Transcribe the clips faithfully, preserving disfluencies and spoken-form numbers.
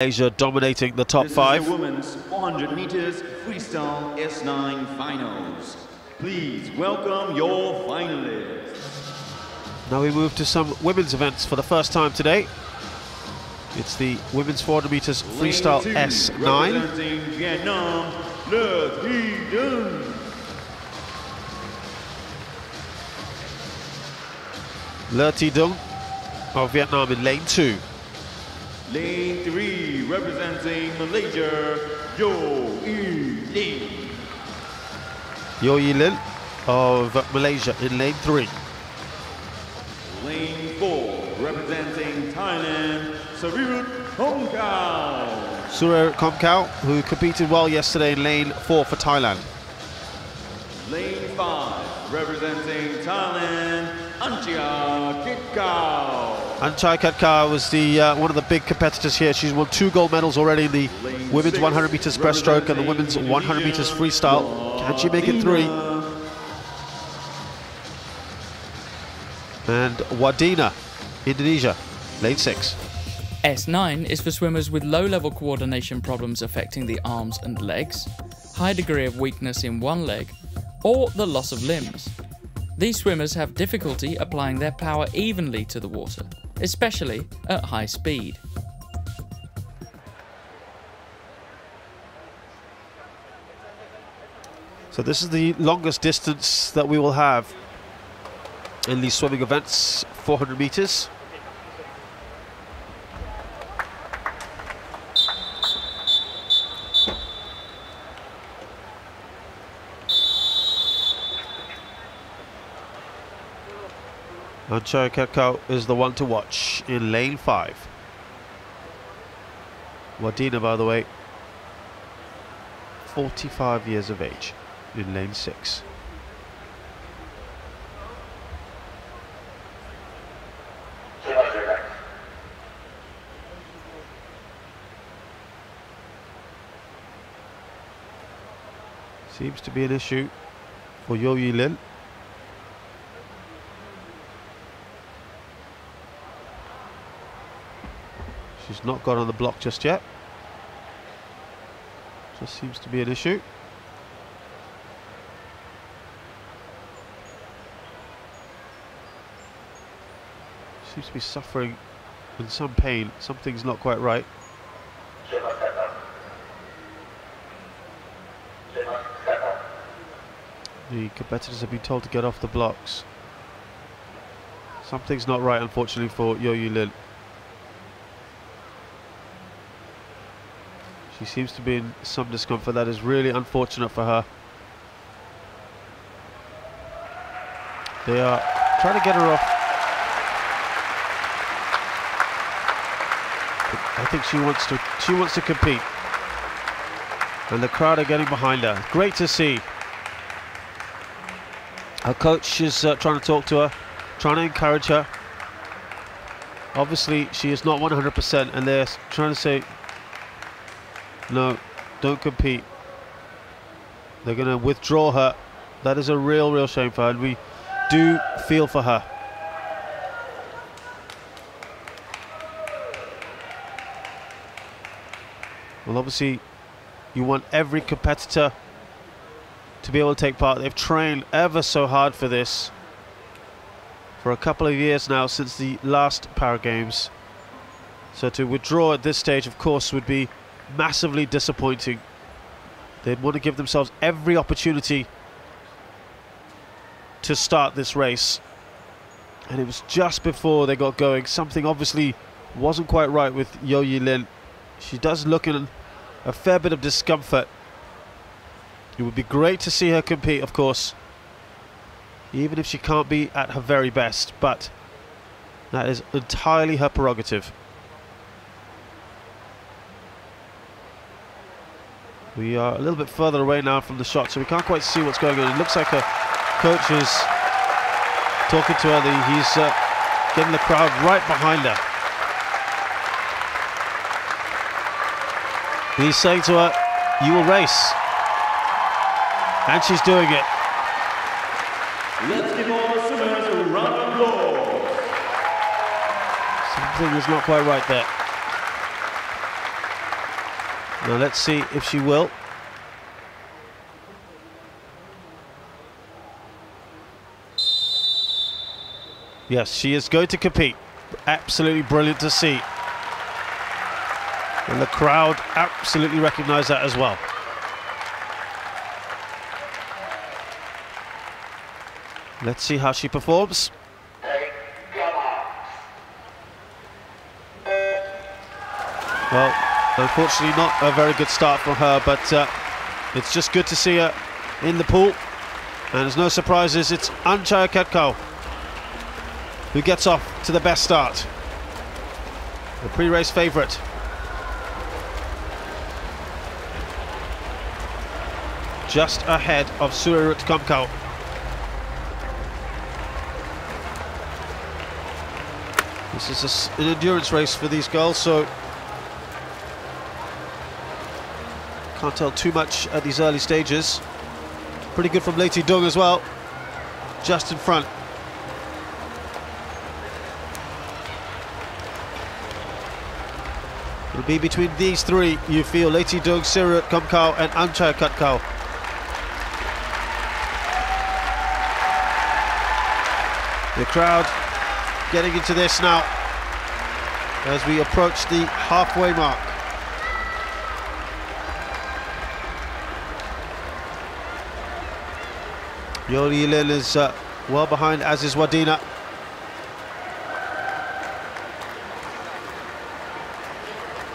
Asia dominating the top this five. Is the women's four hundred meters freestyle S nine finals. Please welcome your finalists. Now we move to some women's events for the first time today. It's the women's four hundred meters freestyle two, S nine. Representing Vietnam, Le Thi Dong. Le Thi Dong of Vietnam in lane two. Lane three, representing Malaysia, Yeoh Yi Lin. Yeoh Yi Lin of Malaysia in lane three. Lane four, representing Thailand, Surirut Komkao. Surirut Komkao, who competed well yesterday in lane four for Thailand. Lane five, representing Thailand, Anchaya Ketkaew. Anchaya Ketkaew was the uh, one of the big competitors here. She's won two gold medals already in the lane women's six, one hundred meters breaststroke and the women's one hundred meters freestyle. Wardina. Can she make it three? And Wardina, Indonesia, lane six. S nine is for swimmers with low-level coordination problems affecting the arms and legs, high degree of weakness in one leg, or the loss of limbs. These swimmers have difficulty applying their power evenly to the water, especially at high speed. So this is the longest distance that we will have in these swimming events, four hundred meters. Anchaya Ketkaew is the one to watch in lane five. Wardina, by the way, forty-five years of age in lane six. Seems to be an issue for Yeoh Yi Lin. She's not got on the block just yet. Just seems to be an issue. Seems to be suffering in some pain. Something's not quite right. The competitors have been told to get off the blocks. Something's not right, unfortunately, for Yeoh Yi Lin. She seems to be in some discomfort. That is really unfortunate for her. They are trying to get her off. I think she wants to she wants to compete. And the crowd are getting behind her. Great to see. Her coach is uh, trying to talk to her, trying to encourage her. Obviously, she is not one hundred percent, and they're trying to say, no, don't compete. They're going to withdraw her. That is a real, real shame for her, and we do feel for her. Well, obviously, you want every competitor to be able to take part. They've trained ever so hard for this for a couple of years now, since the last Para Games. So to withdraw at this stage, of course, would be massively disappointing. They'd want to give themselves every opportunity to start this race, and it was just before they got going, something obviously wasn't quite right with Yeoh Yi Lin. She does look in a fair bit of discomfort. It would be great to see her compete, of course, even if she can't be at her very best, but that is entirely her prerogative. We are a little bit further away now from the shot, so we can't quite see what's going on. It looks like her coach is talking to her. He's uh, getting the crowd right behind her. He's saying to her, you will race. And she's doing it. Let's give our swimmers a round of applause. Something is not quite right there. Now let's see if she will. Yes, she is going to compete. Absolutely brilliant to see. And the crowd absolutely recognise that as well. Let's see how she performs. Well, unfortunately not a very good start from her, but uh, it's just good to see her in the pool. And there's no surprises, it's Anchaya Ketkaew who gets off to the best start. The pre-race favourite. Just ahead of Surirut Komkao. This is a, an endurance race for these girls, so can't tell too much at these early stages. Pretty good from Le Thi Dong as well, just in front. It'll be between these three, you feel, Le Thi Dong, Surirut Komkao and Anchaya Ketkaew. The crowd getting into this now as we approach the halfway mark. Yeoh Yi Lin is uh, well behind, as is Wardina.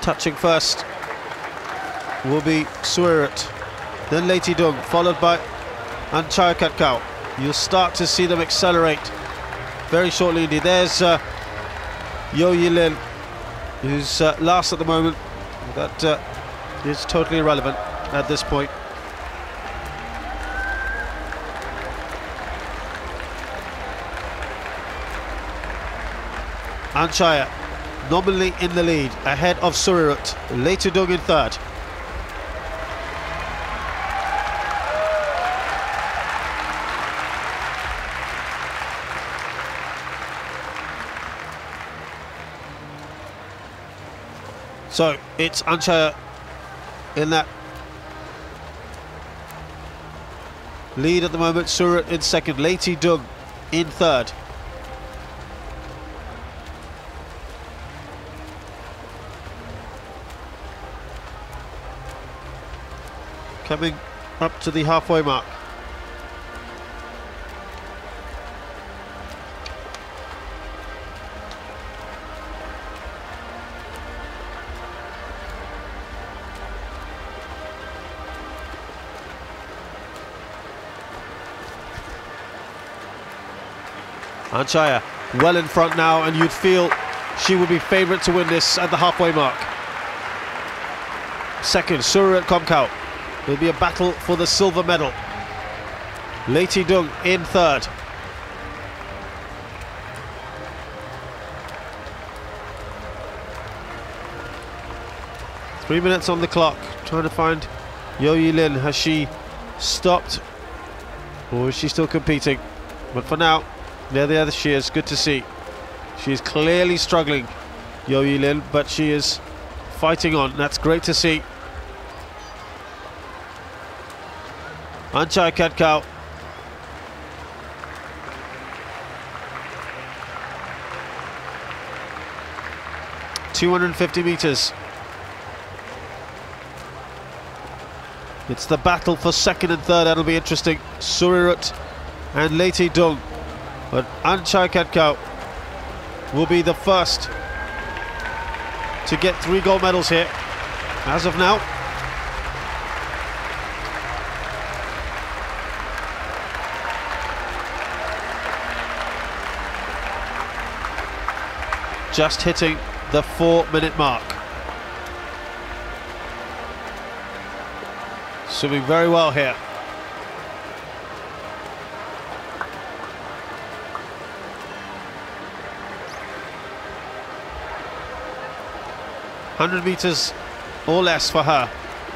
Touching first will be Surirut, then Le Thi Dong, followed by Anchaya Ketkaew. You'll start to see them accelerate very shortly indeed. There's uh, Yeoh Yi Lin, who's uh, last at the moment. That uh, is totally irrelevant at this point. Anchaya nominally in the lead, ahead of Surirut, Le Thi Dong in third. So it's Anchaya in that lead at the moment, Surirut in second, Le Thi Dong in third. Coming up to the halfway mark. Anchaya well in front now, and you'd feel she would be favourite to win this at the halfway mark. Second, Surirut Komkao. It'll be a battle for the silver medal. Le Thi Dong in third. Three minutes on the clock. Trying to find Yeoh Yi Lin. Has she stopped, or is she still competing? But for now, there the other she is. Good to see. She is clearly struggling, Yeoh Yi Lin, but she is fighting on. That's great to see. Anchaya Ketkaew two hundred fifty meters. It's the battle for second and third. That'll be interesting. Surirut and Le Thi Dong, but Anchaya Ketkaew will be the first to get three gold medals here as of now. Just hitting the four-minute mark. Swimming very well here. one hundred meters or less for her.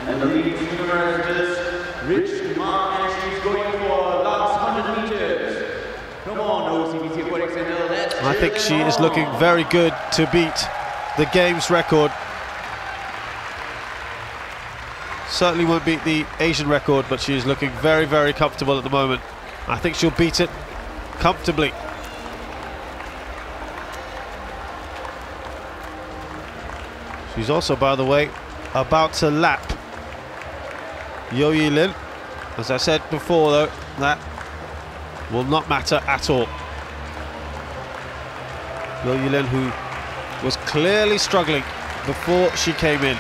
And the leading swimmer is Rich Mark, and she's going for last one hundred meters. Come on, O C B C Aquatics and L. I think she is looking very good to beat the game's record. Certainly will beat the Asian record, but she's looking very, very comfortable at the moment. I think she'll beat it comfortably. She's also, by the way, about to lap Yeoh Yi Lin. As I said before, though, that will not matter at all. Yeoh Yi Lin, who was clearly struggling before she came in.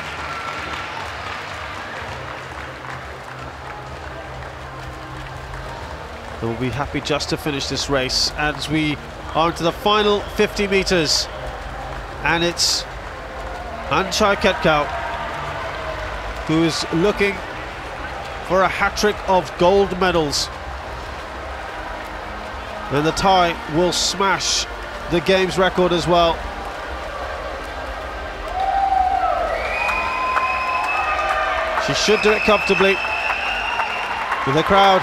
They will be happy just to finish this race as we are into the final fifty meters, and it's Anchaya Ketkaew who is looking for a hat-trick of gold medals, and the tie will smash the game's record as well. She should do it comfortably, with the crowd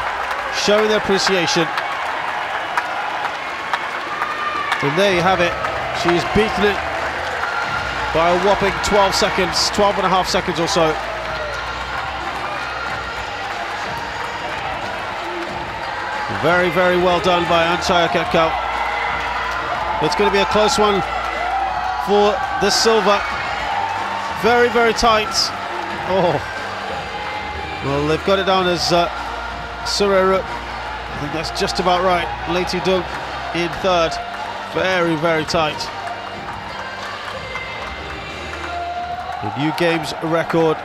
showing their appreciation. And there you have it. She's beaten it by a whopping twelve seconds, twelve and a half seconds or so. Very, very well done by Anchaya Ketkaew. It's going to be a close one for the silver. Very, very tight. Oh. Well, they've got it down as uh, Surirut. I think that's just about right. Le Thi Dong in third. Very, very tight. The new games record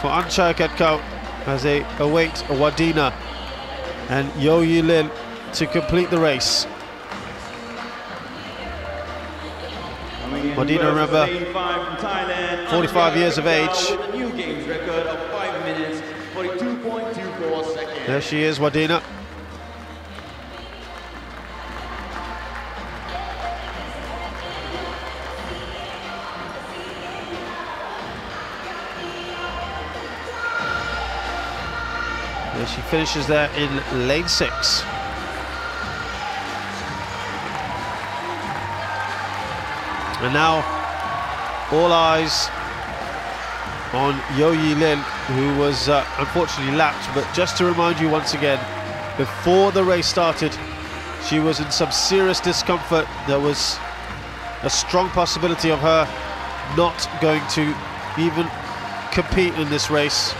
for Anchaya Ketkaew as they await Wardina and Yeoh Yi Lin to complete the race. Wardina, remember, forty-five years of age. There she is, Wardina. And she finishes there in lane six. And now, all eyes on Yeoh Yi Lin, who was uh, unfortunately lapped. But just to remind you once again, before the race started, she was in some serious discomfort. There was a strong possibility of her not going to even compete in this race,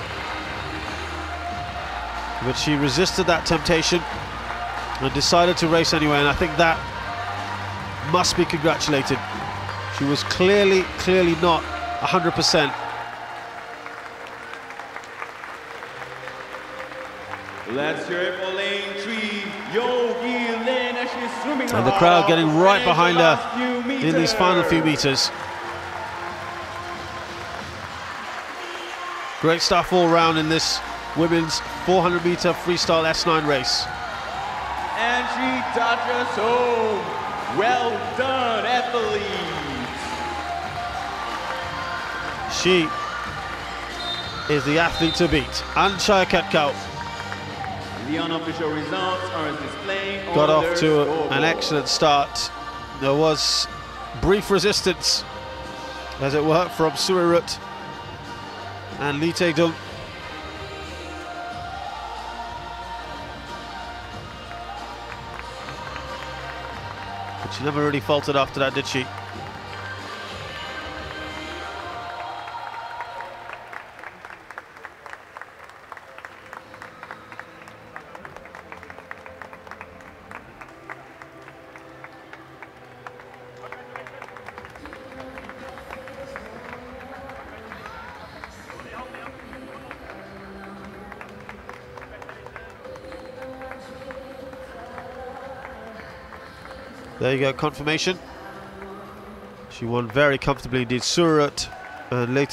but she resisted that temptation and decided to race anyway, and I think that must be congratulated. She was clearly, clearly not one hundred percent. Let's hear it for lane three, Yeoh Yi Lin, as she's swimming. And the crowd getting right behind her in these final few meters. Great stuff all round in this women's four hundred meter freestyle S nine race. And she dodges home. Well done, athletes. She is the athlete to beat, Anchaya Ketkaew. The unofficial results are displayed. Got off to a, an excellent start. There was brief resistance, as it were, from Surirut and Le Thi Dong. But she never really faltered after that, did she? There you go, confirmation. She won very comfortably indeed. Surirut and Le Thi Dong.